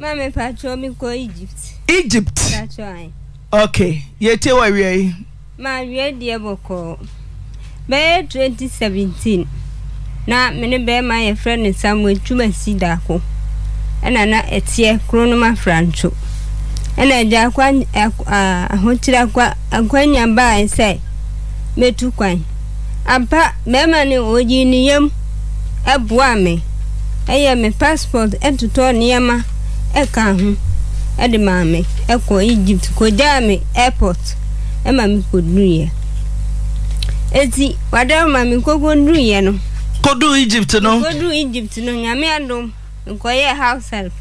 Mama patrol me go Egypt. Egypt. That's why. Okay. Yete wa we. Ma we dey boko. May 2017. Na me be my friend Samuel Chumasi Dako. Ana na etie kronoma francho. Ana ja kwa ahotira kwa akwanya ba say metu kwan. Ampa mema ni ojini yam ebwa me. Eye me passport entuto niema eka hu. Ede mame eko Egypt ko jame airport. Ema mi koduye. Eti wada mame ko koduye no. Kodu Egypt no. Kodu Egypt no nyame adom. Nkoye house help.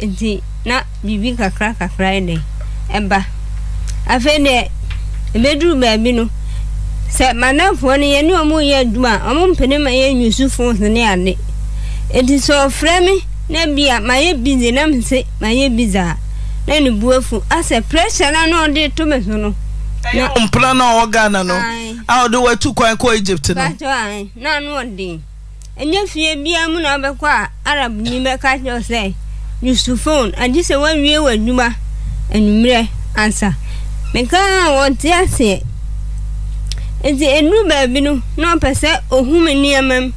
Eti na bibi kakra kakra ene. Eba. Afende ebedu baby no. Se manafo ne yenu omu ye aduma omu mpene ma ye nyusufo ne ane edi so fremi na bia ma ye bize na mse ma ye biza na ne buafu ase pressure na no de to meso no na ompla na ogana no how do we to kwan ko Egypt no na no de enya fie bia mu na bekwa arab ni meka cho se nyusufo adi se wa wie wa aduma enumre answer meka won ti ase edi enu baby no no pese ohum niamam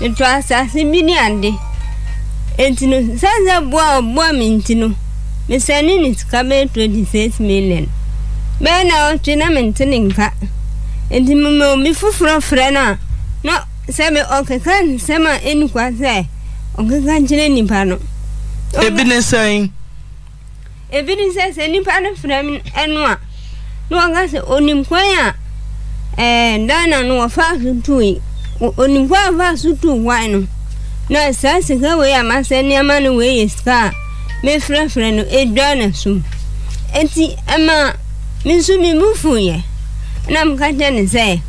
nto asase bi ni ande entinu sanza bua mintinu mesani ni skabe 26 million bena o twina mintininka entimu mi fufuro frena no seme onkekan sema enu kwase onkekan jene ni pano ebinin sen seni pano frem enwa no anga se onimkwanya ndana no wafa tutui onimkwa vasu tu wano na sasa gawe ya maseni amanu we iska me frefre no edwana sum enti ama minsumi mufuye na mkanja ni ze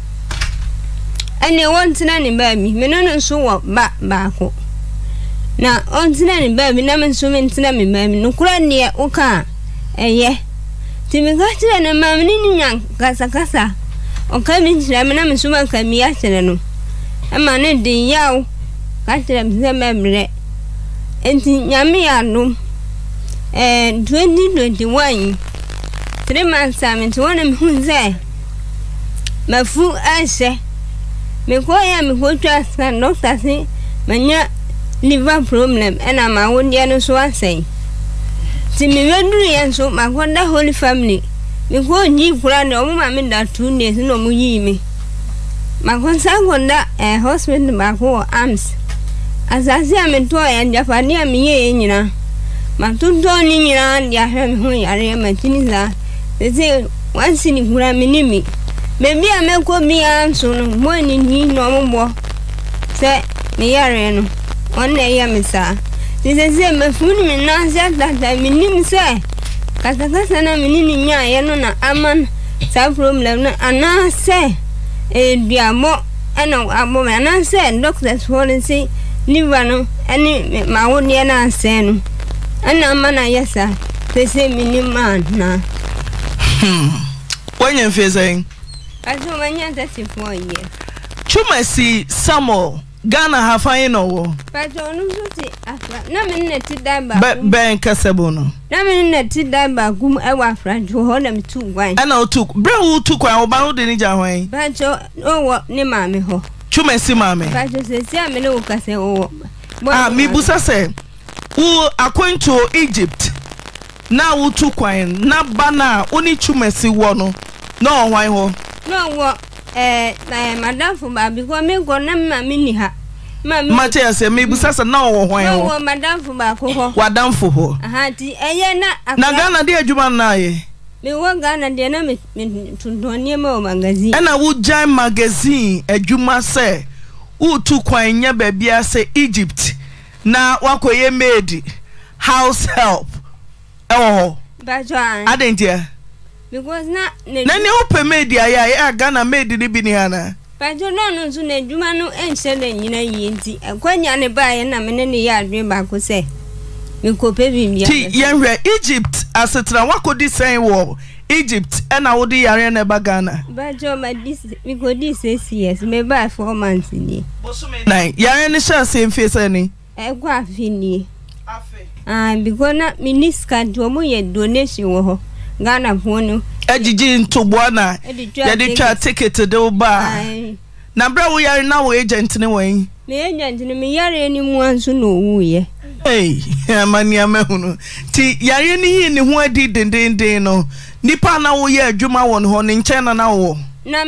ane ontina ni babi menono suwa ba bako na ontina ni babi na minsumi ntina mi babi nukura ni ya uka eye timikatila na maminini nyang kasa okamintila na minsuma kamiyatila no ama ne din yawo ka tire mzememre enti nyame anu 2021 3 months am to one mhunze mafu ase me ko ya me ko twasa doctor say manya liver problem ena ma wonde no so asen ti me weduru ye so makonda holy family me ko nyi kura no mo ma me da 2 days no mo yi me Makonsangonda husband mako arms. Asasi ametoa ya Japania miye nyina. Matuto ni nyina ya hemu yare matiniza. Ze wansi ni kula minimi. Bebi ameko mi anso no moni ni no mombo. Se ni yare no. Onne ya misa. Ze mafuni minanza da minimi se. Kasakasa na minini nya yeno na aman sa problem na anase. Diamo eno abo me na se doctors policy liver no eni mawo ne na se no ana mana yesa pese minimum na wanya fezeng aso wanya that for year Chumasi Samuel Ghana hafanye no wo pato no suti afra na menna ti daba ben kasebo no na menna ti daba gum ewa afra jo ho na mtu gwan ana otuk bre wo tu kwa oba ho de ni ja hwan pato owo ni mame ho Chumasi mame pato se se ame no kase owo ah mi busa se wo akwantu Egypt na wo tu kwan na bana oni Chumasi wo no na hwan ho na wo madam for baby go me go na mamini ha mami matia se me busasa na wo hwan wo madam for ba ko ho wadam for ho aha ti eye na na Ghana de adwuma na ye me wo Ghana de na me tundoni ma o magazine ana wo giant magazine adwuma se wo tu kwan nya ba bia se Egypt na wakoye maid house help oh ba joan adentia because na nani open media ya ya Ghana made ni bi ni ana pajo no no nzu na adwuma no enche na nyina yi nti akwanya ne ba ye na mene ne ya adwe ba ko se me ko pe bi mi ya ti yenwe Egypt asetra wakodi sen wo Egypt e na wodi yare na ba Ghana pajo ma dis me ko dis 6 years me ba 4 months ni bosu me na yare ne sha se mfesa ni e kwa afini afi bigona miniska ntuomu ye donesi woho. Gana mwono. Ejiji ntubwana. Yadi chua ticket de uba. Nambra uyari na we agent ni wei. Me agent ni miyari ni mwansu no uye. Hey, mani ya mehunu. Ti, yari ni hii ni huwe di dindindin no. Nipa na uye juma wonho, ninchena na uo. Na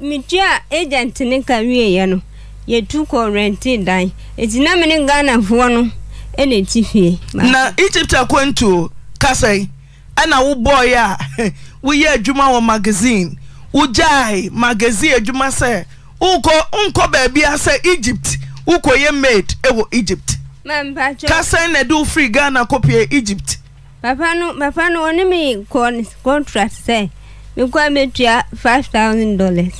mitia agent ni karie yano. Yetuko renti dai. Eti na mene gana mwono. Ene tifie. Na Egypta kwentu kasai. Ana uboya ya. Uye juma wa magazine. Ujai magazine juma se. Uko unko baby ase Egypt. Uko ye made ewo Egypt. Mampacho. Kasai ne do free Ghana kopie Egypt. Papano oni mi contract se. Mi kwa metia $5,000.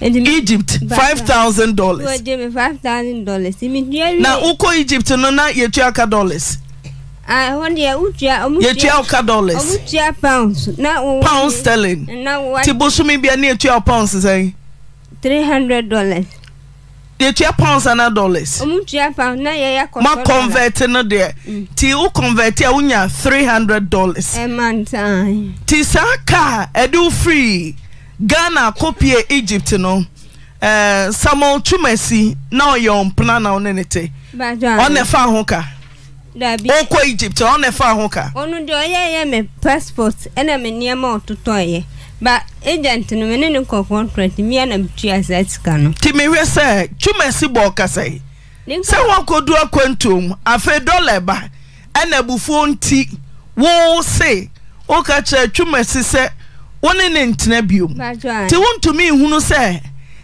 Egypt $5,000. $5,000. Na uko Egypt no na yetia ka dollars. Ah, one year utia yetia ka dollars. Utia pounds. Na pounds sterling. Na what? Tibosumi bia na yetia pounds say. $300. Yetia pounds and dollars. Utia pounds na yeya convert. Ma convert no there. Ti u convert ya unya $300. A month time. Ti saka edu free. Ghana kopie Egypt no Samuel Chumesi na oyon plana onenete onefa honka dabi okwa Egypt onefa honka onu de oyeye me passport ena me niema ototoye ba agent no me ne ko contract me na mtua satika no ti me we say Chumesi bo kasai se won ko du akwantum afa dollar ba ena bufu nti wo se o ka che Chumesi se one in Tenebium. Ti want to me who no say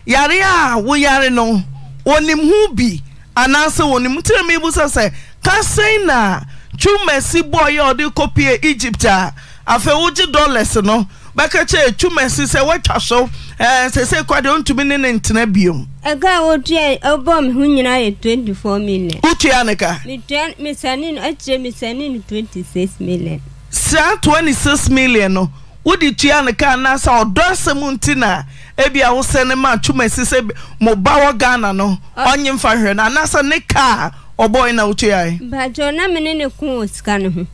Yaria, we are no one him who be an answer on him. Tell me, Musa say, Cassina, Chumesi boy or the copy Egypt. I feel $100 no. Back at Chumesi say, what so? Say, quite on to me in Tenebium. A girl would tell a bomb who united 24 million. Uchianaka, Miss Annin, Miss Annin 26 million. Sir 26 million no. Udi tiana kana sa odose muntina ebi awo senema Chumesi se mo bawo Ghana no onye mfa hwe na nasa ne ka oboy na uti ai ba jona menene ku osika ne hu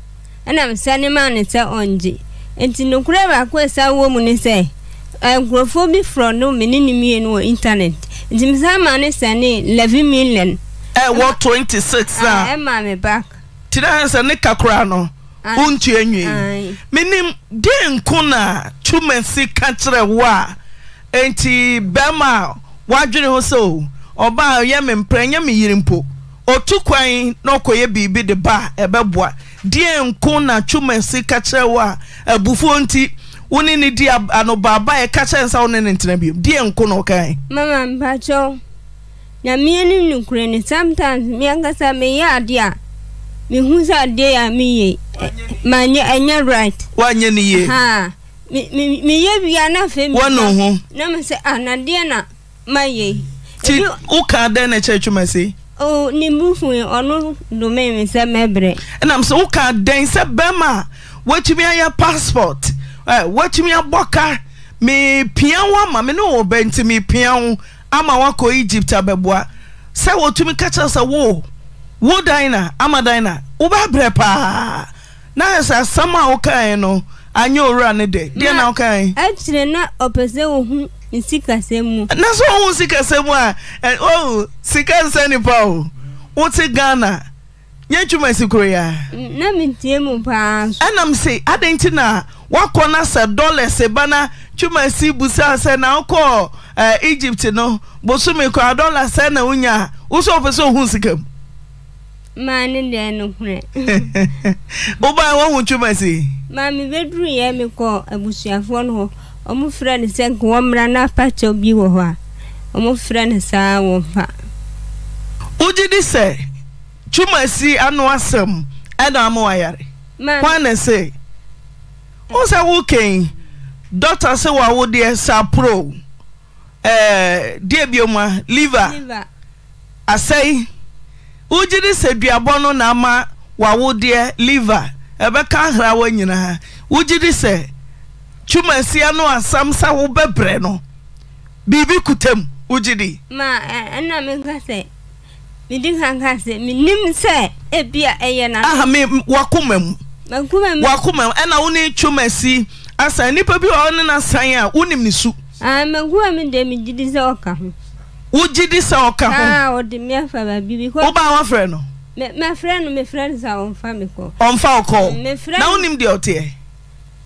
ana msenema ne se onje enti nokure ba ku esa wo mu ne se agrofo bi from no menene mie no internet enti msama ne sane 11 million what 26 na ma me back tira se ne kakura no unti enye menim den kuna Chumesi kantre wa enti bema wadwene ho so oba ye memprenya me yirimpo otukwan no koye bibi de ba ebeboa den kuna Chumesi kantre wa abufo nti woni ne di anoba ba e kantre sa woni ne ntena bi den kuna okan mama mpacho nya me ni nukure ni sometimes me anga sa me ya dia me huza de ya me manye anya right wanye ni ye ha mi ye bia na fe mi wono ho na me se anade na maye ti uka de na Chumesi o ni mufu onu do me mi se mebre na me se uka den se bema watimi aya passport watimi aboka me pian wa ma me no obenti me pian ama wa ko Egypt abeboa se wotumi kacha se wo wo dina ama dina uba brepa na sa sama okan no anya ora ne de dia na okan e na opese ohun nsika semu na so ohun sika semu a oh sika sani pao o ti Ghana ye Chumesi koria na mintie mu pa ana m say adenti na wako na se dollars e bana Chumesi busa se na ko Egypt no bosumi ko dollars se na unya uso opese ohun sika mani de no kure oba wa hu Chumesi mami bedru ye me ko abusuafo no ho omo frɛ ne sen ko mra na pacho bi wo ho a omo frɛ ne saa wo fa uji di se Chumesi anu asem ana am wayare kwa na se o se wo ken doctor se wa wo de sa pro de bioma liver asai uji ni seduabono na ama wawodie liver ebeka hra wa nyina uji ni se Chumesi anu asamsa wo bebre no bibi kutem uji ni ma ana me ka se me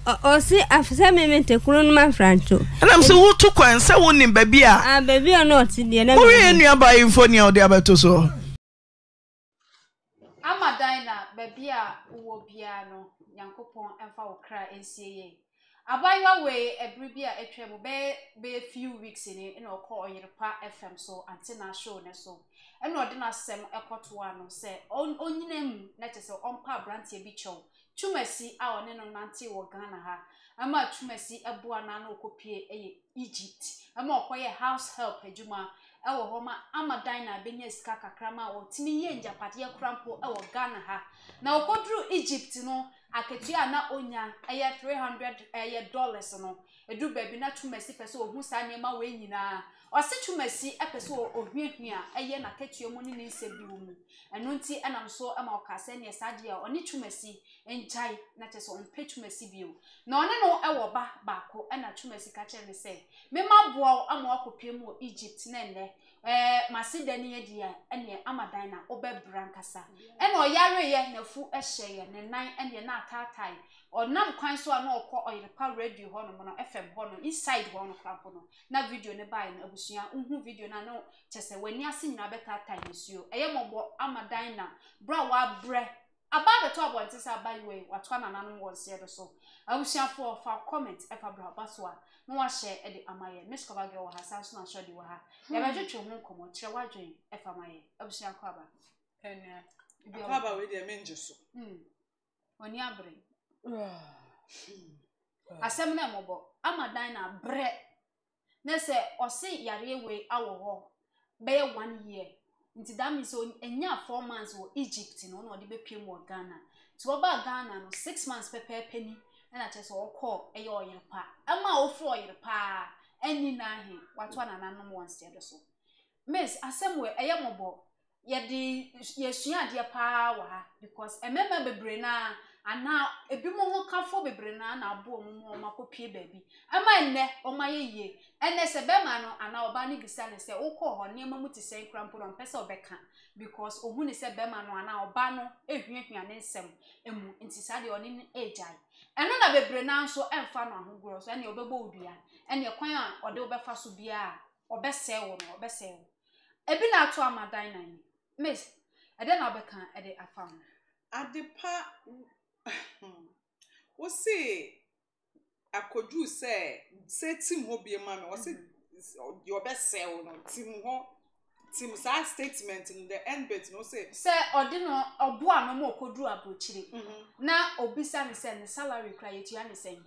or say, after me take crown my friend too. And I'm so who took and say, wouldn't baby? Ah, baby, or not in the end. Who are you buying for near the other two? So I'm a diner, baby, who piano, young coupon, and for cry and say, I buy your way a bribia a treble be a few weeks in it, and I'll call your pa FM so until I show them so. And no dinner sem a pot one, say, on name, let us on pa branty bicho. Chumesi awo neno nanti wo Ghana ha ama chumesi ebu anano okopie eye Egypt ama okoye house help ejuma ewo homa ama dina benye sika kakrama wo timi ye njapade krampo ewo Ghana ha na okodru Egypt no aketua na onya eye $300 no edu baby na chumesi pese ohu sane ma we nyina ose chumesi epese ohuehua eye na ketua mu ni nsebi wo mu eno nti enam so ama okase ne sade ya oni chumesi enjai na cheso onpe chumesi bio na one no ewo ba baako ena chumesi ka chere se me maboa ama okopie mu Egypt na ene masidani ye dia ene amadan na obebra nkasa ene oyare ye na fu ehye ye ne nan ene na atatai onam kwan so ana okọ oyerepa radio hono mo no FM hono inside hono crampo no na video ne bai na abusua unhu video na no chese wani ase nyina betatai nsuo eye mobo amadan na bra wa bre about the top one is a by way, what one and one said or so. I will share for comments if I brought Baswa. No one share Eddie Amaya, Miss Cavago has answered and showed you her. Never do your home come or cheer watching if I may. I will share Cava. And the Cava with the Mingus. When you are bring a seminar mobile, I'm a diner bread. Nessa or say your way our wall. Bear 1 year. Nti dami so enya 4 months wo Egypt no no de bepiem wo Ghana. Ti wo ba Ghana no 6 months pepe peni na chese wo call e yo yepa. Ama wo fro yepa eni na he wato anana no once de so. Miss asemwe eye mobo ye de yesua de pa wa ha because emema bebre na ana ebimo ho kafo bebre na na abo omo makopie baby. Ama enne omaye ye ene se be ma no ana oba ni gisa ne se ukọ ho niam mu ti sen krampo no pese obeka because ohu ni se be ma no ana oba no ehwehwa ne nsem emu ntisa de oni ni ejai eno na bebre na nso emfa no ahogoro so ene obebo odua ene kwan a ode obefa so bia obese wo no obese wo ebi na ato amadan nan miss ede na obeka ede afam adepa wo see akodu se tim ho bia ma me wo se your best sell no tim ho tim sa statement in the end bet no se odino obo ano mo okodru abochire na obisa ne se ne salary kra yetu ya ne sen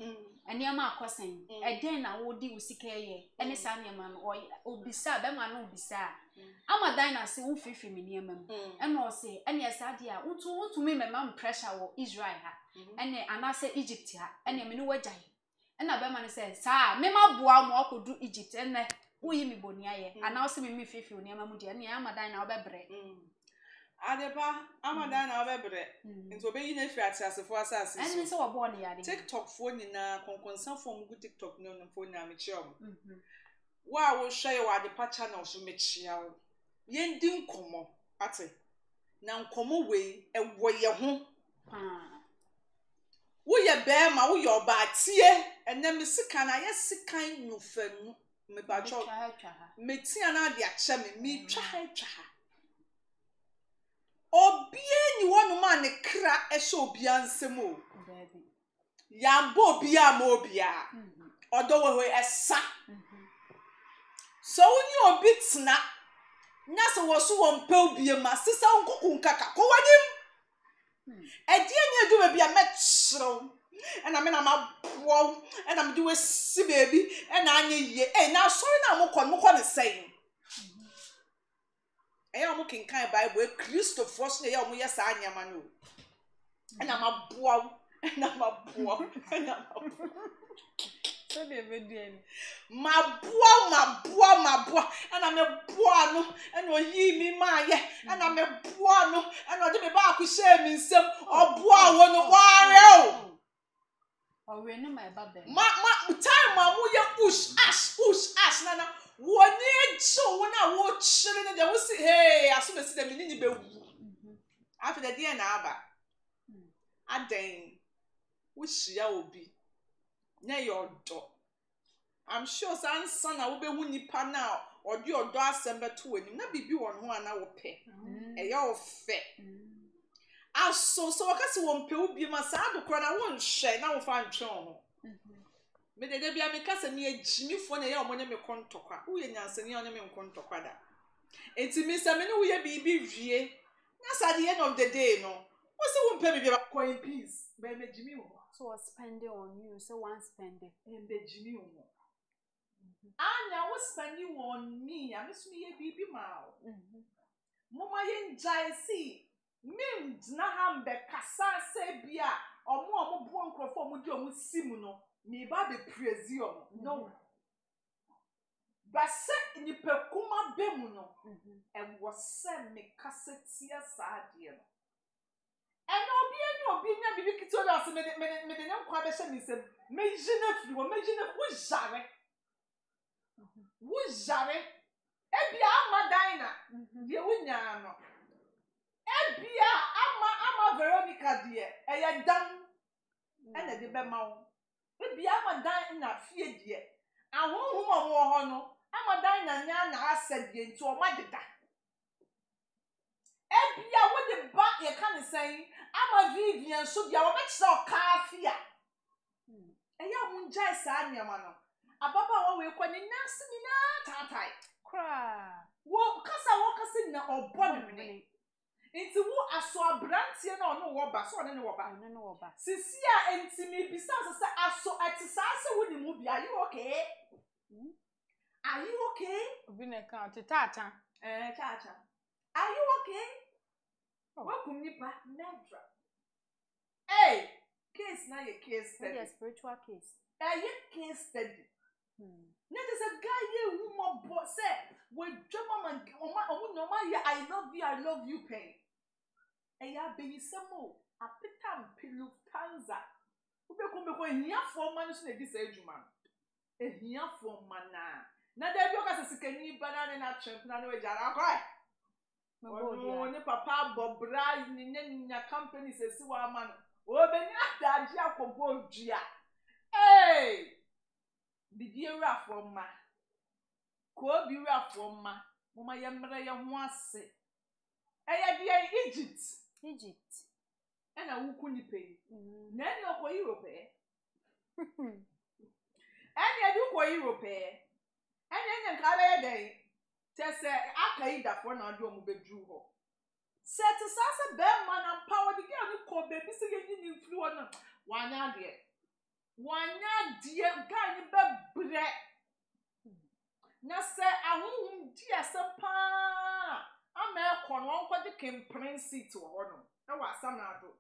ene ma akosen e den na wo di wo sika ye ene sa ne ma no obisa be ma no obisa amadan na se wo fifi me ne ma ene o se ene sa dia untu me ma pressure wo Israel ha ene anase Egypt ha ene me no wagai ena be man say sa me maboa mo akodu Egypt ene uyi mi boni aye ana o se mi fifi oni amamu de ene amadan na obebre adeba amadan na obebre nti obeyi na fi atasefo asase ene se obo oni yade TikTok fo nyina konkonsan fo mu TikTok no no fo na me chiom wa wo hwe wa adepa channel so me chiawo ye ndi nkomo ate na nkomo we ewo ye ho wo ye be ma wo ye oba tie ene me sika na ye sika nyufanu me ba cho me tia na de ache me twa obi eni wonu ma ne kra e so obi ansem o ya bo obi ama obi a odo wo he esa so woni obi tina na so wo so won pe obi ma sisa nkokun kaka ko wadim e die ni edu obi a me tsro and I'm in a wow, and I'm doing see baby, and I need ye. And now, sorry, now, I'm saying. I am looking kind by where Christopher, yes, I am a new. And I'm a wow, and I'm a wow, and I'm a My boy, and I'm a boy, and you hear me, my, and I'm a boy, and I did about to share me some or boy, one of our or we know my baby. My time, my push us, Nana. One year, so when I watch, and I will say, hey, as soon as the minute after the day and hour, I then wish you will be near your door. I'm sure son I will be winning pan now or your door assembly to him. Not be one who I will pay. A your fair. I so I guess one pay will be my sad because I won't share now find John. May the be a make us a near Jimmy for a young money contour. Who in your senior name contour. It's Miss Amino will be VA. That's at the end of the day, no. What's the one pay me about coin peace? Baby Jimmy. So I spend it on you, so one spend it. And the Jimmy. And I was spending on me. I miss me a baby mouth. Mama yen jai see. Mim dnahambe kasa sebia. Or more buonko for mudio musimuno. Me baby prezium. No. But set in the percuma bemuno. And was sent me cassetia sardian. And I'll be no baby kitoda as a medium quabeshan is a major Wujare, ebia ama Dina, de wunyano. Ebia ama Veronica de, eya dan. Ene de be mawo. Ebia ama Dina fie de. Ahonhum omo ho no, ama Dina nya na ased de nti o madeda. Ebia wo de ba ye kan sen, ama Vivian so bia wo be kisa o ka afia. Eya mun jai sa nyama no. Ababa we kwani nasini na tatai kra wo kasa na obon ni nti wo aso abrantie na ono wo ba so ono ne wo ba sisi a ntimi bi sasa aso atisase wo ni mu bi are you okay bi na kan tata tata are you okay wo kumni pa nedra hey case na your case study yes spiritual case are you case study Net is a guy here who my boss said, "When German I love you, pain." And ya be some more. I pick up pillow tanza. Who be come because here for man is not this age man. And here for man na. Now they be okay to see any banana na trend na no ejara koi. Oh no, papa Bobra ni na company says wa man. Oh be ni adaji akobo dia. Hey. The dear Rafoma could be Rafoma, Mama Yamraya once. I dear Egypt, and I will couldn't pay. None of Europe, and I do for Europe, and then Calais day. Tess, I paid that one on your bedroom. Set to Sasa Bellman and power the girl who called the missing influence. One idea. Wana dear guy in bread. Now, sir, I won't dear some pa. I'm a corner for the king prince to honor. That was some other.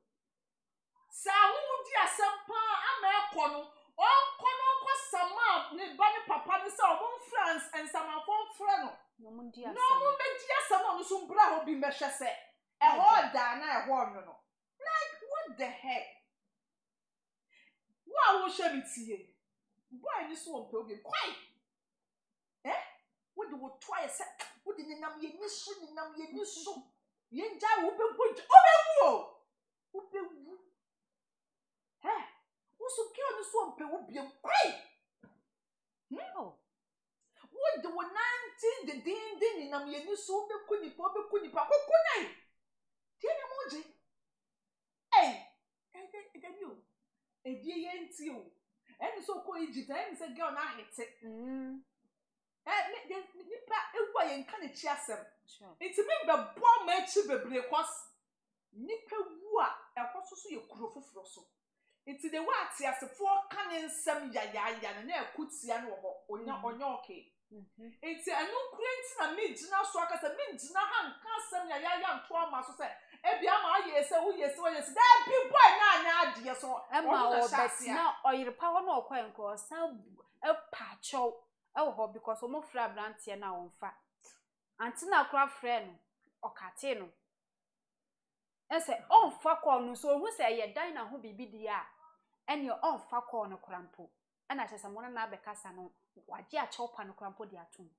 Sir, I won't dear some pa. I'm a corner. All corner for some up. Nobody papa is our own friends and some of our friends. No one dear someone who's umbrella will be measured. A whole down, I warn you. Like, what the heck? Why won't share it here? Why this one program? Why? Eh? What do we try? What did the name ye mission? Name ye mission? Ye enjoy open point. Open who? Eh? What's okay on this one program? Why? No. What do we 19 the day name ye mission? Open kuni pa. Who kuni? Tiene moje. Hey. Hey, you. A dear you, and so called Egypt, and said, "Girl, I hate it." And can it chase them? It's a bit of a poor match because Nipper Wua, and also your crop of Rosso. It's the wax, yes, a four cannon, some yaya, and a good siano or no, or no, okay. It's a new creating a midgina swaka, a midgina hand, cast ya young trauma. So said, Ebiama, yes, oh yes, well, yes, that big boy, now, dear, so Emma or Batina or your power no coin cause some a patch oh, because I'm not flabblantia now on fat. Until now, craft friend or catino. And say, oh, fuck on, so who say your diner who be bidia, and your own fuck on a crampo. And I said, someone and I be casano. What dear chop and crampo dear too.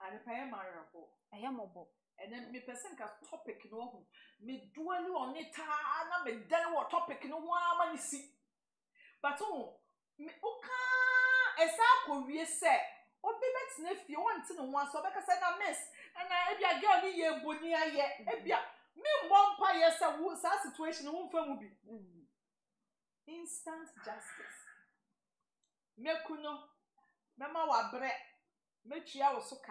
And if I am marriable, I am mobile. And then me person can topic no me dwell on it, and I may tell what topic no one see. But oh, me okay, as I could be said, or be better if you want to know one so because I miss, and I be a girl here, Bonia yet, be a me one pie, yes, I was that situation won't film be instant justice. Me kuno. Mama wa bre, me chia wa soka.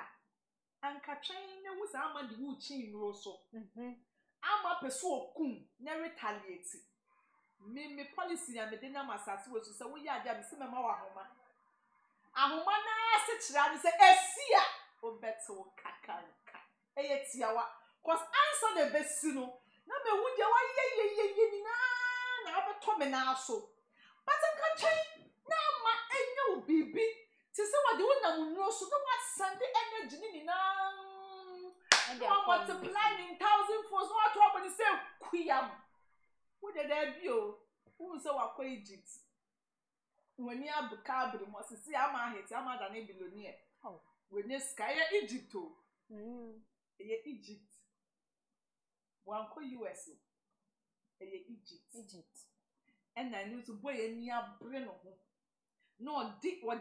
Anka chine wuza ama di wuchi inroso. Ama pesu okun, ne retaliate. Me policy ya me dena masasi wesu se wuya adia mi se mama wa ahoma. Ahoma na se chira mi se esia. Obete wo kakarika. Eye tia wa. Cause answer the besino. Na me wude wa ye ni na abeto me na aso. But anka chine, na ama enyo bibi. She said, what do you want to know? So, what Sunday energy in multiplying in 1000 folds? What happened? He said, Quiam. Who did I do? Who saw our Egypt? When you have the carbon, you must see how my head, how my name below near. When you sky Egypt, oh, Egypt. One call US, Egypt. And I knew to boy a near brain of home. No, deep or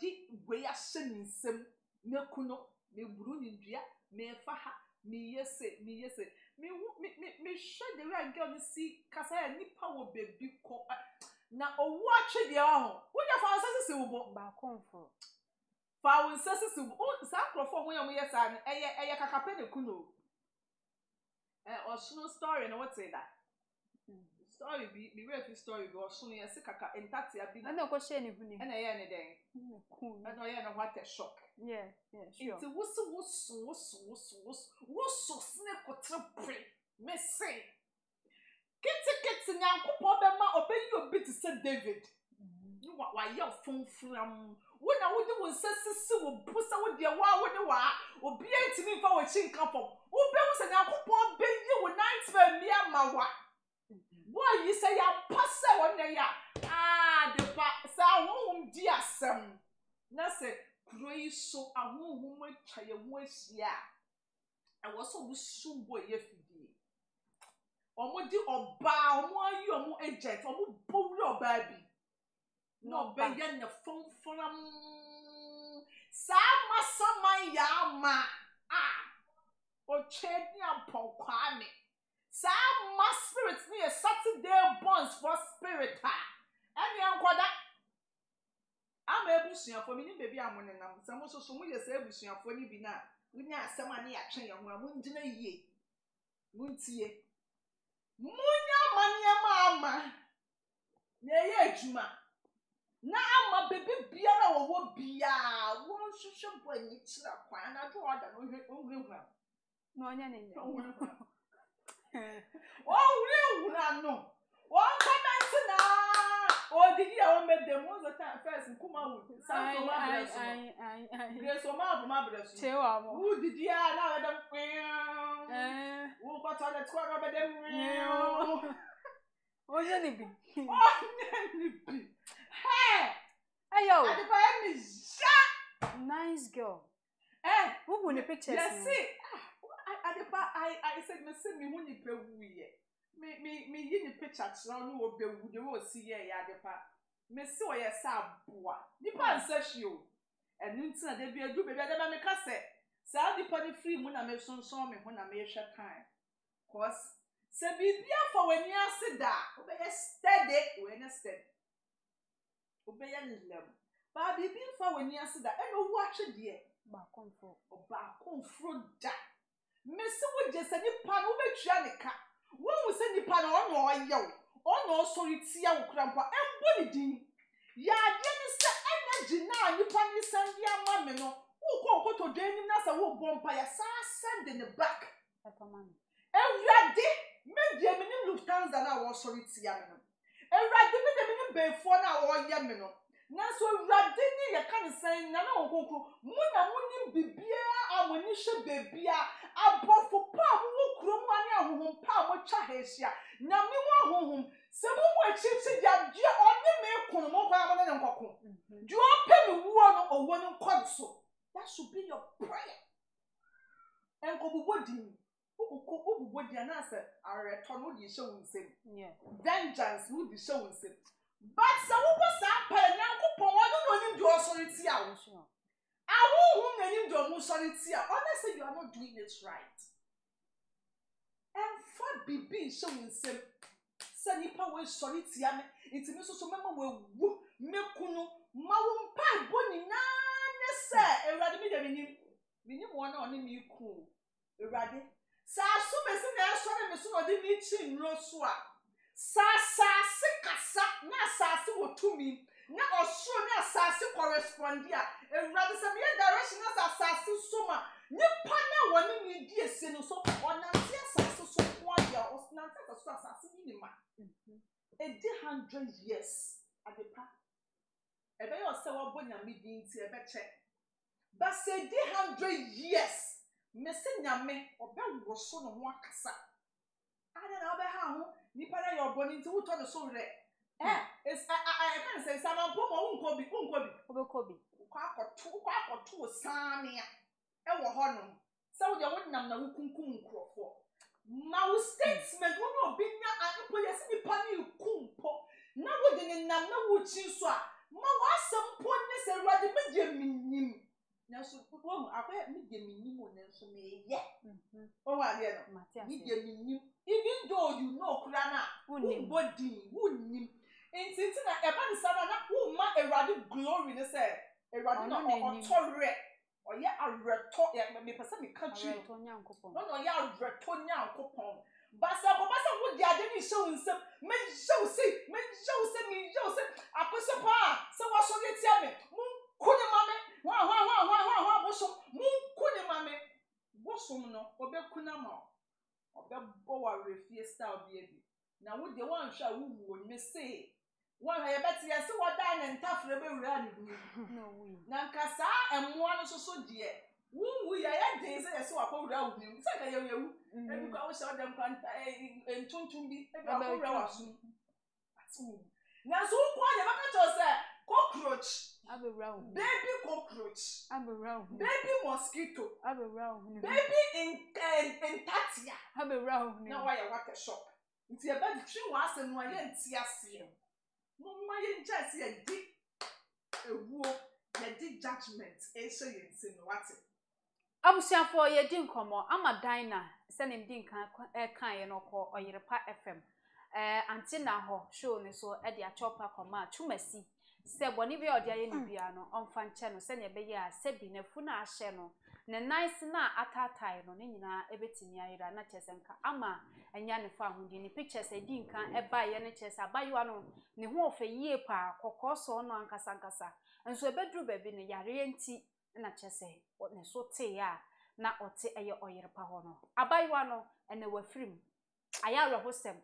deep way I send some milk, no, me bruni, dear, me faha, me yes, me yes, me shed the right girl to see Cassa and Nippa will be big. Now, watch it, young. What if our sisters will back home for? For our sisters to own sacro for when we are saying, a capella kuno or snow story, and what's that? Story be real story go soon ya sikaka entati abi na na ko share ne huni na ya ne den na ya na what a shock yeah sure it was so snake ko trapre me say kiti nyankopo be ma obeyi obi ti say David you wa ya funfram we na we do sesisi wo busa wo de wa ne wa obi entimi fa wo chi nkan pom wo be wo se nyankopo be ye wo night fa mi amawa. Why you say ya passe on the ya? Ah, the pass. I won't dear some. Nasa, grace so I won't woman try your voice ya. I was so soon boy yesterday. Or what do or bow more you or more agent or more bow your baby. No, by yan the phone for Sama Sama Yama. Ah, or Chenny and Paul Kwame. Some my spirit near Saturday bonds for spirit. Any uncle that I'm a bushing for me, baby. I'm one and I'm some also so much as a bushing for you be now. We now some money at China, one wouldn't delay ye. Muntie Munya mania, mamma. Nay, Juma. Now, my baby, be a woman, be a woman, she shall bring it to a point. I do other only well. No, no. Oh, real, I know. One comment now. Or did you make them all the time first and come out with something? Who did you allow them? Who got on the square over them? Oh, Nanny. Hey, ayo. And if I am shot, nice girl. Eh, who won the pictures? Yes, see. I said, Missy, me when you pay me in the picture, no will be the road, see ye, Adepa. Miss Sawyer Sabua. Nipan says you. And Nunson, there be a group of other men, cassette. Sadly, pony free when I make some song and when I make short time. Cause, so be careful when you sit down. Obey a steady when a step. Obey a little. But be careful when you sit down and watch it, dear. Back on through that. Messi would just any pan over Janica. One would send the pan on or yo, or no, so it's young grandpa and bully. Ya, then it's the energy now, you pan is send your mamma, no, who to deni na sa wo bompa ya sa send the back. Everyday me de me ni Lufthansa na wo sorry tia me no. Everyday me de me ni benfo na wo ye me no. Na so everyday ni ya kan san na na okonkro mu na mu ni bibia amoni she bibia abofo pa mu kro mu ani ahohom pa mu twa hesia na me wo ahohom se mu wa chichi ya die oni me kun mu kwa amona na nkoko. Do open wo no owo ni kodso. That should be your prayer. And Obubodi, Obubodi, and answer are returned the show in sin. Vengeance will be shown in sin. But some was up and now upon one of them do a solitary hour. I won't name your most solitary. Honestly, you are not doing it right. And for BB showing sin, Sanipa was solitary. It's a message to remember will make no mawum pie bonny now. Sir, rather me than you. We knew one on him, you cool. Rather, sir, so messy now, so many so of the meeting no swap. Sir, sick as sap, now sassy to me. Now, or so now sassy correspond here. And rather some direction as a sassy summer. No partner wanting me, dear sin, so on a sassy so one year or not a sassy minima. A dear 100 years at the park. A very or born and meeting to a better. But say 100 years, Messina me or Ben was son of one cassa. I don't know how Nipara you're born into who told the soul there. Eh, it's I can say some of Kobe, quack or two, Samia. Ever honor. So there wouldn't have no kunkum crop for. My statesmen would not be now and put a silly panny kumpo. Now wouldn't have no wood chiswa. My was some pointless and rather medium. Now, so I wear medium on them, so may yet. Oh, I get medium. Even though you know, Crana, who body, who name, and since I ever saw that woman a rather glory, they said, a rather not on tolerate, or yet a retort, maybe Pacific country. No, no, you are Bretonia coupon. But some of us would the identity showing some men show say, men show send me, Joseph, I put some power, so what shall you tell me? Kune mame wa bosom mu kune mame bosom no obekuna ma obebo wa refie style bia bi na wo de wan hwa wo wu me say wan ha yebeti ya se wo dan na ntafre be wura ni du no wi na nkasa emwa no soso de wu ya ya de se ya se wa kwura wu ni se ka yewu yewu na bi kwa wo se odem kwa ntuntum bi e ba kwura wa su atu na so kwa ya baka cho se cockroach I'm around. Baby cockroach. I'm around. Baby mosquito. I'm around. Baby in Tatia. I'm around. Now why you work a shop? It's a bad tree was and why you see. No my just a dick a war that did judgment and so you sin what it. I'm saying for your din come on. I'm a diner. Send him din can no call or your part FM. Ante naa ho show ni so e dia chopper command to mercy. Se boni be odia ye ni bia no onfa nche no se ne be ye a se bi na fu na ahye no ne nice na atatai no ne nyina ebetimi ayira na chesenka ama anya ne fa hundi ni pictures edi nkan e ba ye ne chese abayiwa no ne ho ofa yie pa kokoso no ankasankasa enso ebedru be bi ne yare enti na chese ne so te ya na ote eye oyerepa ho no abayiwa no ene wafrim ayaro hosem.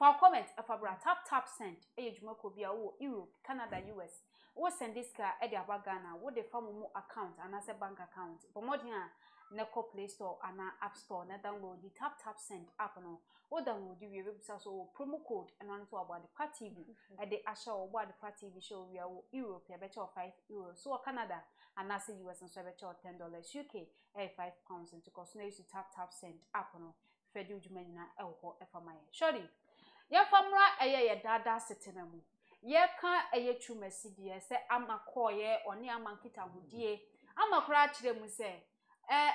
For comment, if a Taptap Send, a Jumokobia, Europe, Canada, US, or send this car at their Bagana, would they form more account and as a bank account? But more than Neko Play Store and App Store, and download the Taptap Send app on or download the website or promo code and answer about the party at the Asha or about the party show we are Europe, a better €5, so Canada, and as a US and so better $10, UK, £5, and to continue to Taptap Send app on Fedu Jumena Elko FMI. Surely. Ya famra eye ye dada setena mu ye ka eye twumasi de se amakoye one amankita hudie amakora kire mu se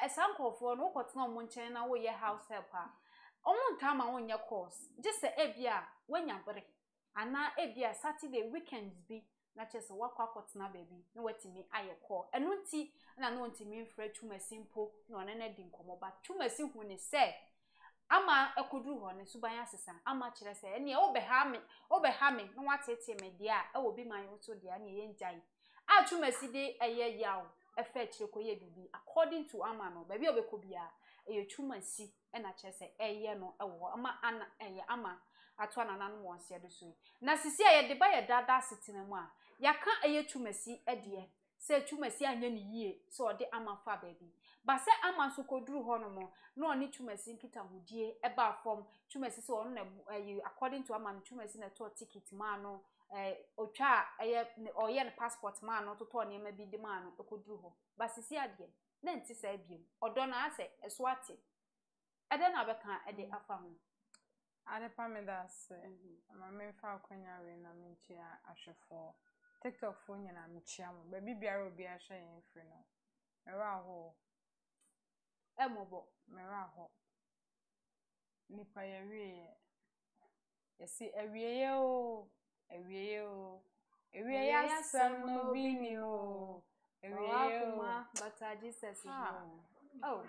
esankofo no kwotena mu nchen na wo ye house helper omu nta ma wonye course je se ebia wanya bere ana ebia Saturday weekends bi na chese wakwa kwotena baby na watimi aye call enu nti na no ntimi mfra twumasi mpo na one na di nkomo ba twumasi hu ne se ama ekudru ho ne subanya sesa ama kire se ene obehame no watete me dia e obi man wo so dia ne ye njan a tumasi de eye yawo effect you koye bibi according to amano baby obe kobia e yetuma si e na chese eye no ewo ama ana eye ama atwa nananu won se do so na sisi ye de ba ye dada sitinamu a yaka eyetuma si e de se etuma si anya ni yie se ode ama fa baby ba se ama so koduru hono mo na oni tuma si nkita hodie e ba form tuma si se ono na according to amano tuma si na to ticket ma no otwa oye ne passport man no toto ne ma bi de man no koduru ho basisi ade na nti sa biem odo na ase eso ate ede na beka ede afa ho ade pamedas ma me fa kwanya we na me chia ahwefo tiktok fo nya na me chia mo ba bibia obi ahwe yen fri no era ho emobo mera ho ni pa yewe yesi ewie ye o Ewe ya sam no bini o. Ewe ya but I just said oh.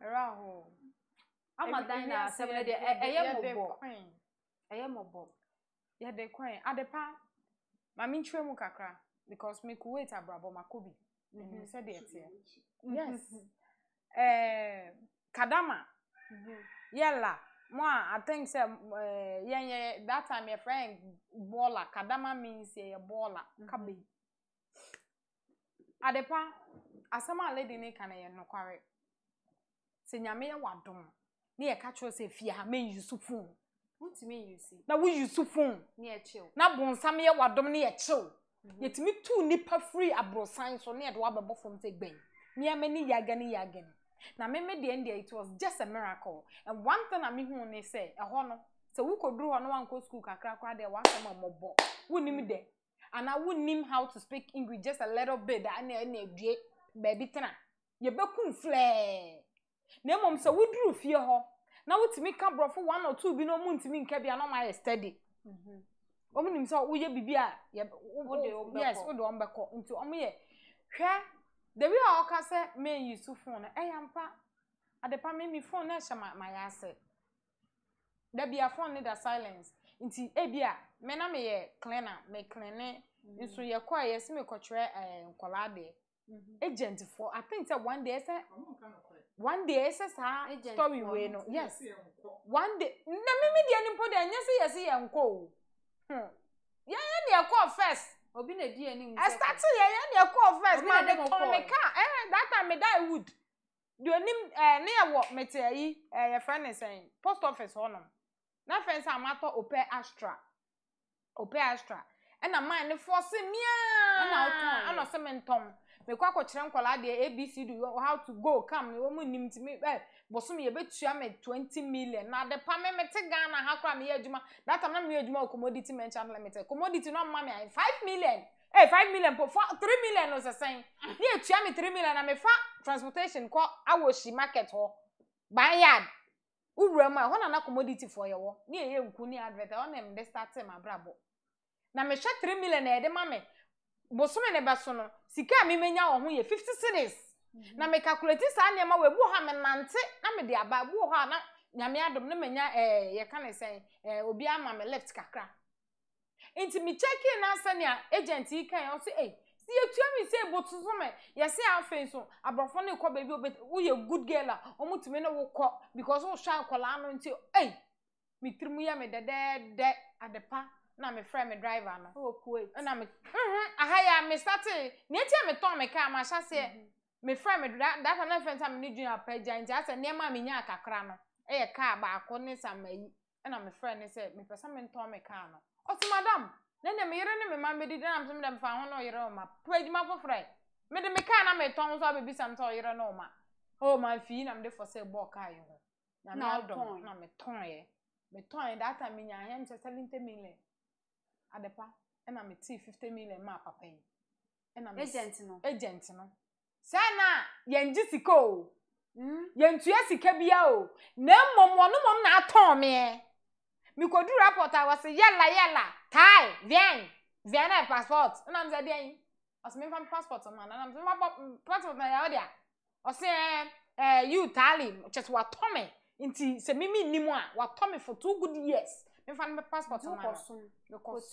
Raho. I'm a diner, 7 day. I am a bob. You had the coin. At the pa, Mamin Tremukakra, because me kuwait a brabo makubi. You said it here. Yes. Kadama. Yella. Moi, I think so, that time your friend baller. Kadama means a baller. Kabi. Adepa, asama lady ne kana ye no kware. Se nyame ya wadom. Ne ye catch us if ya me Yusufun. What do you see? Na we Yusufun. Ne chill. Na bonsam ye wadom ne ye chill. Yetimi tu nipa free abrosan so ne de wabebo from take ben. Me amani yagani. Na me made the end there, it was just a miracle. And one thing I mean who they say, a honor. So who could do on one course school crack there was some more ball. Wouldn't me there. And I wouldn't him how to speak English just a little bit that I need baby tena. You become flare. Name mom so would drew fear her. Now what me come bro for 1 or 2 be no moon to me cabby and all my steady. Woman himself will ye be beer. Yes, would one back into a mere. The way I can say, may you so phone. I am pa at the palm me phone, I shall my asset. There be a phone need a silence. Into Abia, Mena may cleaner, may cleaner, and so your choir, semi cotre and collade. Agent for I think that one day, sir. One day, sir, agent, story way no, yes. One day, no, maybe the animal, yes, yes, uncle. Yeah, they are called first. I start to hear your call first, man. They call me car. Eh, that time me die wood. Do you near what me tell you? Your friend is saying post office honor. Now friends are matter opay astra. And a man they force me. And I say me Tom. Me kwa kochiran kola de ABC do how to go come. You want me to me? Eh, boss me ebe tuya me 20 million. Now the pame me te Ghana hakwa me yejuma. That time na me yejuma commodity me channel me te commodity no mama me 5 million. Eh 5 million for 3 million no saying. Ye tuya me 3 million na me fa transportation ko awoshi market ho. Banyard. Uwura ma ho na na commodity for ye wo. Ni ye nku ni advert on em dey start ma brabo. Na me hwa 3 million e de mama. Bosome ne baso no sika me menya wo ho ye 50 cedis na me calculate sa ne ma we bu ha me nante na me de aba bu ho na nyame adom ne menya ye ka ne sen obi ama me left kakra enti me check in na sa ne agent yi kan yo se si etua me se botozo me ye se afen so abrofo ne ko baby wo ye good girl a omutime ne wo ko because wo sha kola no enti me trimu ya me de adepa na me friend me driver no oh kuwait na me aha ya me start na tie me ton me car ma sha se me friend me that na friend am ni junior page and just na ma me nya akakra no e ye car ba ko ni samayi na me friend ni say me person me ton me car no o ti madam na me yere ne me ma me di na am so me dem fa ho no yere o ma page ma for friend me de me car na me ton so be some to yere no ma oh my fee na me for say ball car you na don na me ton that time me nya hem 70 million adepa and I'm a tea 50 million ma papa yi and I'm agent no sana yen jisiko yen tuesike bia o na mom na aton me kodu report I was yella tai vien na passport and I'm said yen as me from passport man and I'm from passport na ya odia o se you tali just what me inti se mimi nimu a what me for 2 good years me fan me passport man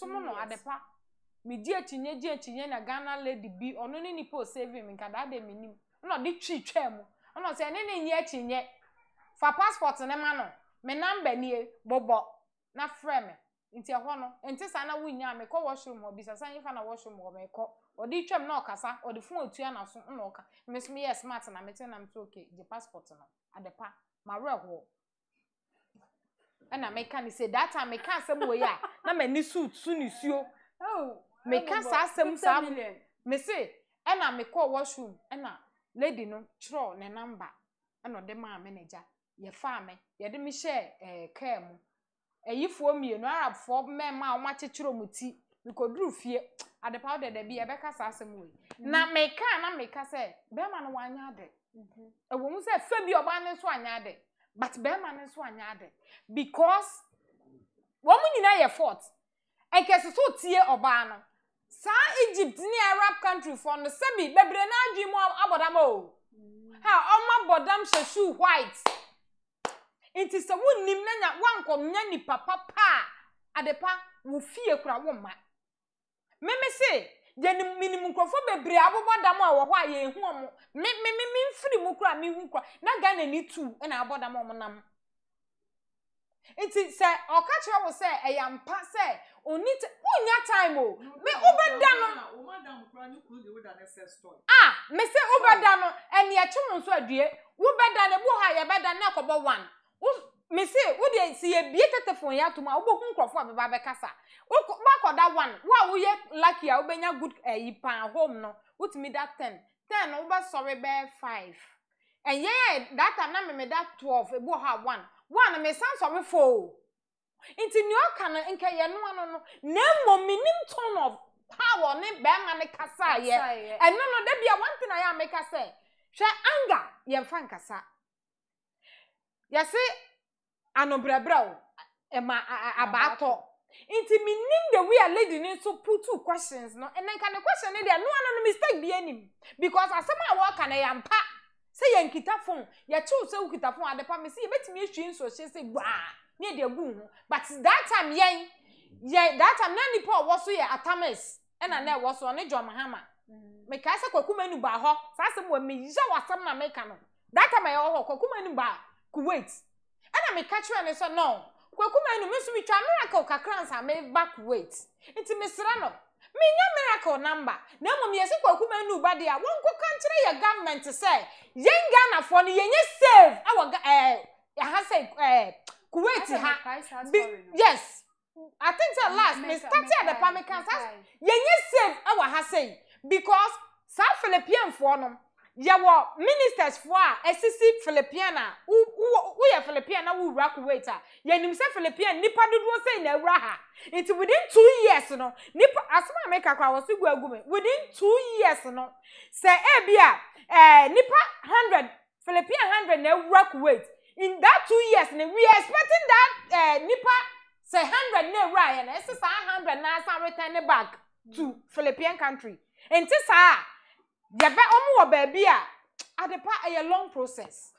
no adepa mi die tinye na Ghana lady bi ono ni ni po save mi kada de mi nim no de twitwa mu ono se ne ne nye tinye fa passport ne ma no me number ni bobo na frame nti ehwo no nti sa na wunya me ko washroom obi sa san fa na washroom o me ko odi twem na okasa odi fun otua na so na oka me so me yes smart na me na mto okay the passport na adepa ma rewo ana me kan say that time me kan say we ya na me ni suit su ni suo oh me kan sa asem sa me say ana me ko washroom ana lady no chro ne number ana de ma manager ye fa me ye de me share care mu eyifo mienu arab fo mema o ma chechiro muti nikodru fie adepa de da bi e beka sa asem we na meka say be ma no anya de ewo mu say fa bi oba ne so anya de but be ma ne so anya de because wo mu nyina ye fort enkeso so tie oba no sa Egypt ni arab country for no se bi bebre na adwi mu abodam o ha o ma bodam sheshu white it is a woman nanya wanko nani papa pa adepa wo fie kura wo ma meme say jeni minimum krofo bebre abobodam a wo ho aye hu om me mfiri mu kura me hu kura na Ghana ni tu na abodam om nam it is say okache wo say eyampa say oni unya time o me obedano wo madam kura ni kuru de wo da next story ah me say obedano ene e chimo so adue wo bedane bo ha ye bedane na kobo one me say wo dey see e bie tetefon ya to ma wo bohun krofo abeba be kasa wo makoda one wo ye lucky a wo benya good pan home no with me that 10 wo be sorry be 5 and yeah that time na me that 12 e bo ha one me san sorry 4 into new kana nke ye no ano no na mom minim ton of power ne be ma ne kasa ye and no that be one thing I make say hwe anger ye fan kasa yase anobrabra ema abato inti minim the we are lady need to put two questions no and then can the question there no one mistake be any because asema work na yampa say yankita phone ya two say ukita phone adepa me say betimi ehwin so she say gba ne de gu hu but that time yen yeah that time nani paul was so ye atames and na was on jom Mahama me ka say kwakumanu ba ho sa asem we me yija wasem na me ka no that time I ho kwakumanu ba Kuwait ana me catch you so no kwakuma enu me so me twa miracle kakransa me back wait inti me sira no me nya miracle number na mom yesi kwakuma enu ba dia wonko kankire ya government say yenga na for no yenye save our ha say Kuwait ha yes I think that last me started the pam cancers yenye save our ha say because South Philippine for no yawo ministers for SCC Filipina who ya Filipina who rock waiter ya nim say Filipina nipa dodo say na wura ha it within 2 years no nipa asma make akwa was go agume within 2 years no say e bia nipa 100 Filipina 100 na rock wait in that 2 years we are expecting that nipa say 100 na wura ya na say 100 na say return back to Philippine country and this ah yebe omu wo baby a adepa a long process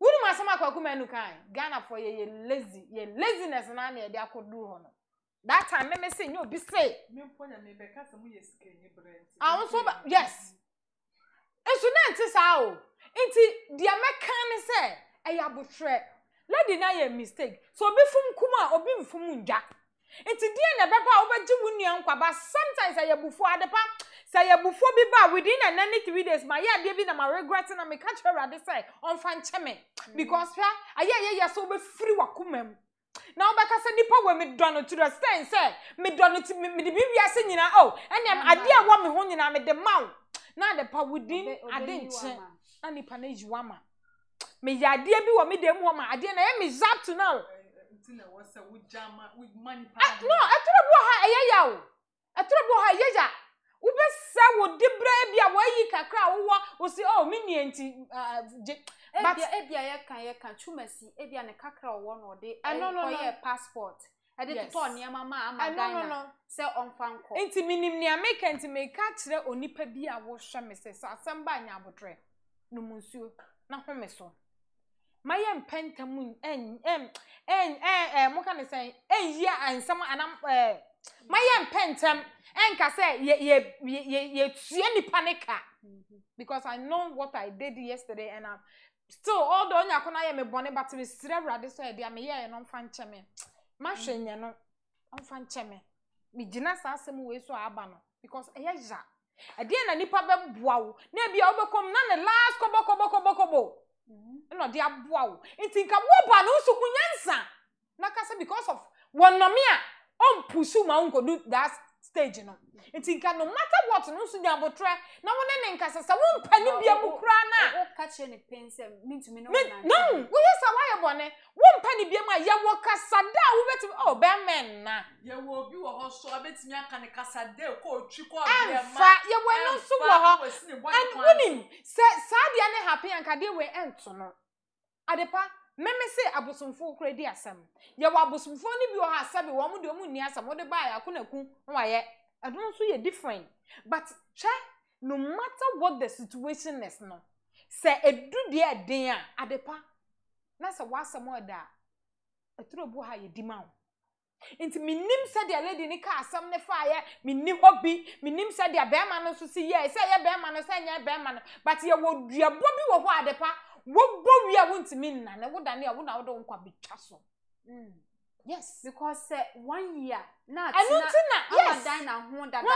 wuri ma sama kwakuma nu kan Ghana for ye lazy ye laziness na na e dey akodu ho no that time me say nyo bi say me po na me be ka samu ye sika ni brand awon so yes eso na nti sa o nti dia me kan ni say e ya botre lady na ye mistake so obi fum kuma obi mfum ndwa nti dia na beba obaji mu nua nkwaba sometimes aye bufu adepa say abufo bi ba within an any 3 days my yeah dey bi na my regret na me catch her dey say on fan cheme because aye so be free wakomam na obaka say nipa we me do no to the stand say me do no me de bibia say nyina oh and am ade a wo me ho nyina me de maw na de pa within adenche na nipa na yiwama me yade bi wo me de mu ma ade na ye me zap to now ntina wo say wo jama with money no atorobo ha aye yawo atorobo ha yeja ube sa wo debra bia wo yi kakra wo wo si oh me nie nti but ebia ye kan chumasi ebia ne kakra wo no de no ye passport e de to ne mama amagana se onfanko nti minim ne make nti me ka kire onipa bia wo hwe me se asem ba nya botre no munsuo na home so maye mpentamun en mo ka ne sen en ye ansam anam My pentem enka say ye tue nipa ne ka because I know what I did yesterday and I'm still all the onya kona ye me bone but me sire urade so e dia me ye no fan cheme ma hwenye no fan cheme me gina sa asem we so aba no because e ye ja e dia na nipa be boa wo na bia obekom na ne last kobo no dia boa wo ntinka wo ba no so kunyansa na kasa because of wonomia on pursue ma unko do that stage no ntinka no matter what no so dia botre na wone nka sasa wo mpani bia mu kra na wo ka che ne pensem mintumi no na no wo yesa wa ye bone wo mpani bia ma ye wo kasa da wo beti oh be men na ye wo obi wo ho so abetimi aka ne kasa da ko otwi ko abia ma ye wo no so wo ho and wonim se sadia ne happy anka de we ento no adepa Meme say abosomfo kredi asam. Ye wa abosomfo ni bi o ha asabe wo mu de mu ni asam wo de ba ya kunaku wa ye. Adon so ye different. But che no matter what the situation is no. Say edu de eden a adepa. Na say wa asam oda. Etrobu ha ye dimawo. Inti minim say the lady ni ka asam ne fa ye, minni hobi, minim say the bearman no so si ye. Say ye bearman no say ye bearman no. But ye wo duabo bi wo ho adepa. What boy we are going to mean, and I would not know what be castle. Yes, because 1 year now, I don't think that I want that. I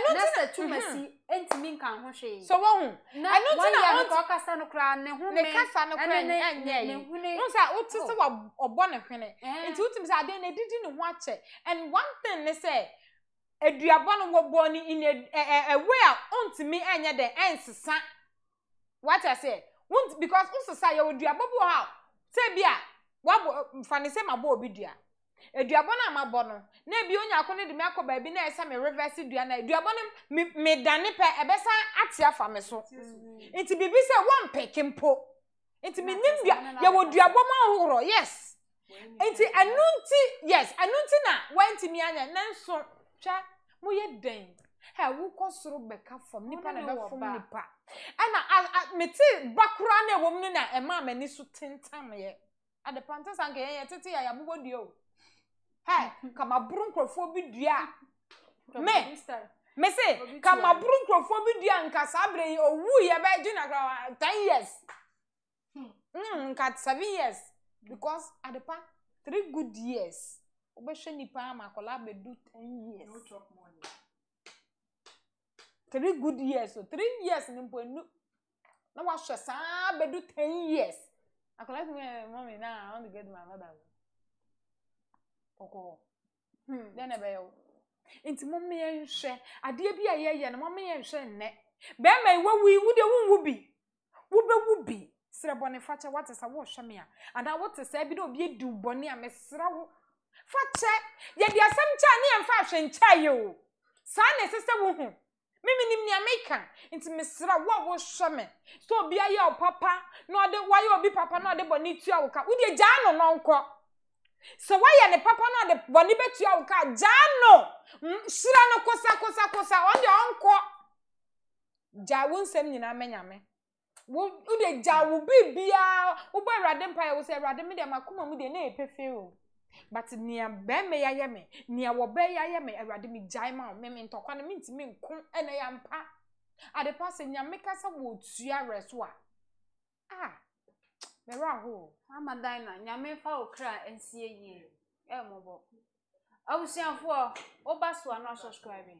don't think that too messy and mean can't she. So, won't I not walk a son of crown and who make a son of crown and yelling? Who knows that what to do or bonnet honey? And two things I didn't watch it. And one thing they say, a diabon were born in a well onto me and yet the answer. What I say. Because also say you would do a bubble how say bia what funny say my boy dia a diabona my bono nebi onya kone de me akọ baby na esa me reverse dia na diabona me dane pe ebesa atia fa me so nti bibi say one pekimpo nti me nim dia ye would do aboma ohoro yes nti anunti yes anunti na wenti me anya nanso twa mo ye den ha wo kosoro beka from nipa na be from nipa ana meti bakura na ewo mnu na ema mani so tentam ye adepanta sanke ye tete ya yabugo die o ha kama burunkrofo bi dua me se kama burunkrofo bi dua nka sabre owu ye be ju na 10 years nka 7 years because adepa 3 good years obehwe nipa ma kola be do 10 years 3 good years, so 3 years in Poenu. Now, I shall do 10 years. I collect my mommy now. I want to get my mother. Oh, then a bell. Into mommy and share. I dear be a year and mommy and share neck. Bear may what we would a wound be. Woober would be. Sir Bonnie Fatcher, what is a wash, Shamia? And I want to say, be no be do Bonnie and Miss Row. Fatcher, yet there are some Chinese and fashion child. Son and sister woman. Mimi ni American into Missra what was shaman. So be a your papa, no de why you be papa no de bonito uka. Would ye jano no uncle? So why are the papa no de bonibet yauka jano Shirano kosa on your uncle? Ja won't send you na menyame. Would the ja will be bia uba radempire will say rademia makuma with the ne pefeo. But near Bemme Yame, near Wobey Yame, a radimi jaima, Mem Tokana means me, and I am pa. At the passing Yamekasa woods, Yareswa. Ah, Meraho, Amadina, Yame Fow cry and see ye. Elmo. I will say, for Obasu are not subscribing.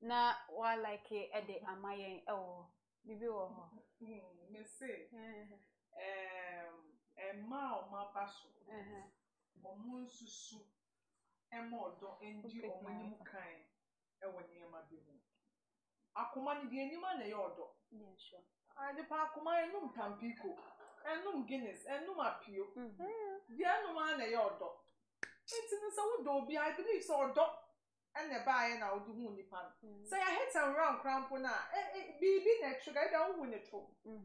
Now, while like a day, am I? Oh, you will. Miss, a mile, my passo. Omun susu emodo endi omanimu kan e woni e ma bihu akoma ni de enima na ye odo yes sure ade pa akoma enum tampiko enum guinness enum apio de enum na ye odo ntinu se wo do bi I believe so odo and the buyer now do who nipan say I hit and round cramp na bi na trigger da wo ni to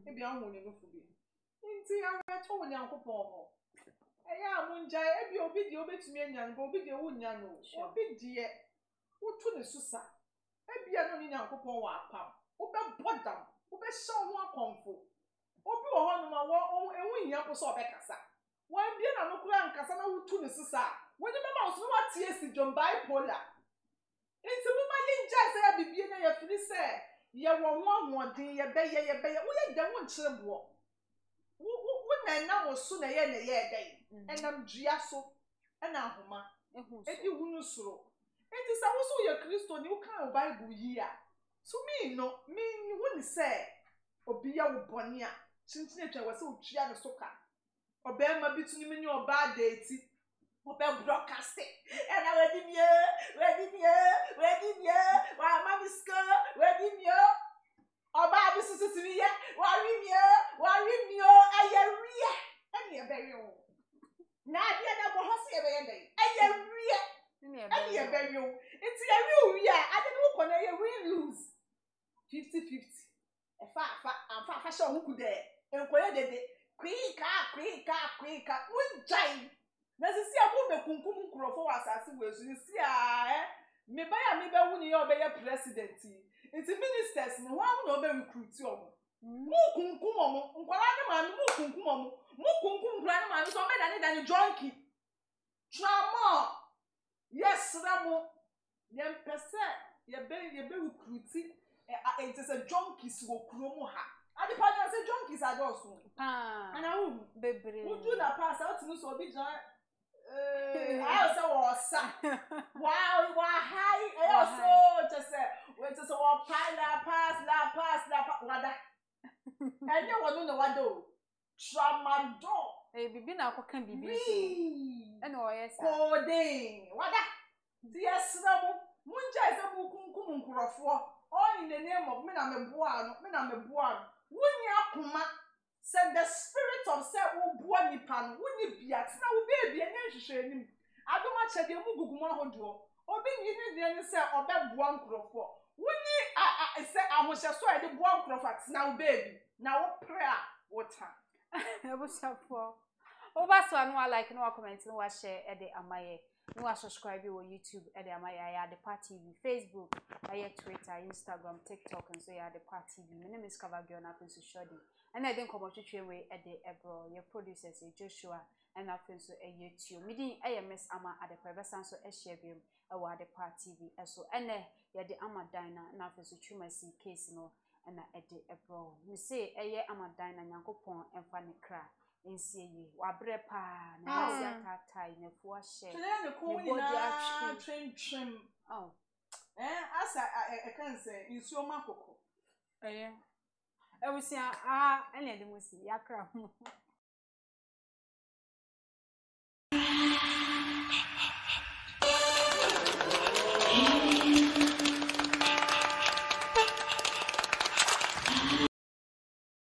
e bi an wo ni no fu bi nti ara to wo nyankopon ho eya munja ebi obi di obetumi anyan go obi di wunya no obi di e wotu ne susa ebi ano ni nyankopon wa apam obe bodam obe show ho akomfo obi wo ho no ma wo ewunya ko so obe kasa wan bi na no kura nkasa na wotu ne susa woni mama osu wa tie si jombai pola It's a woman in just a baby, and I free say, you won't want to be a bay, a bay, we don't serve war. Women now sooner than a year day, and I'm Giasso and Ahoma, and you won't so. It is also your Christo, you can't Bible year. So me, no, me, you wouldn't say, Obia Bonia, since nature was so Giano Soka, or Bama between your bad dates. Broadcasting, and I read him here, while Mammy Scar, read him here, or by Mrs. Sivia, while him here, I am rear, and you're very old. Now, you're not going to see every day, and you're very old. It's a real year, I don't know when I will lose 50/50. A far fashion who could there, and where did they quick up, one giant. Nasi si abu me kunku mukrofu asasi wezu si ah meba wuni obe ya presidenti inti ministers ni wanu obe recruiti omo mukunku momo nkwala ni mami mukunku nkwala ni mami so me dani junkie trauma yes ramo yempese yebe recruiti inti se junkies wo kromo ha. And the partner said, junkies are also. And I will be brave. Who do that pass out to me so big? I also was wow, high. I also just said, wait to so pass, rather. And you will know what do. Tramado. They've been a cocaine baby. And oh, yes, all day. What that? Yes, no. Munja is a book, all in the name of Miname Buan. Wunya kuma said the spirit of said ubuani pan wuni biat na ube bi ene hwehwe nim adoma chede mu gugumo ahodo obi nyini de ne said obe buan krofo wuni a said ahohye so e de buan krofo na ube bi na wo prayer water ebo shafo oba so anwa like no comment no wa share e de amaye no wa subscribe wo YouTube e de amaye ya de party Facebook I Twitter, Instagram, TikTok, and so yeah, the party. My name is Kavagion Apensu Shodi. And I didn't come up to train with Eddie Ebro, your producers, Joshua, and Apensu a YouTube. Meeting AMS Ama at the Prevesan, so Eshabium, award the party. So, and yeah, the Ama Dina, and Apensu Chumasi, Casino, and Eddie Ebro. You say, a year Ama Dina, Yanko Pon, and Fanny Crack. In see you, Wabrepa, and Mazaka Tide, and Fuashe. Train. Oh. As I can say, you saw my cocoa. I will see, ah, and then we see Yakra.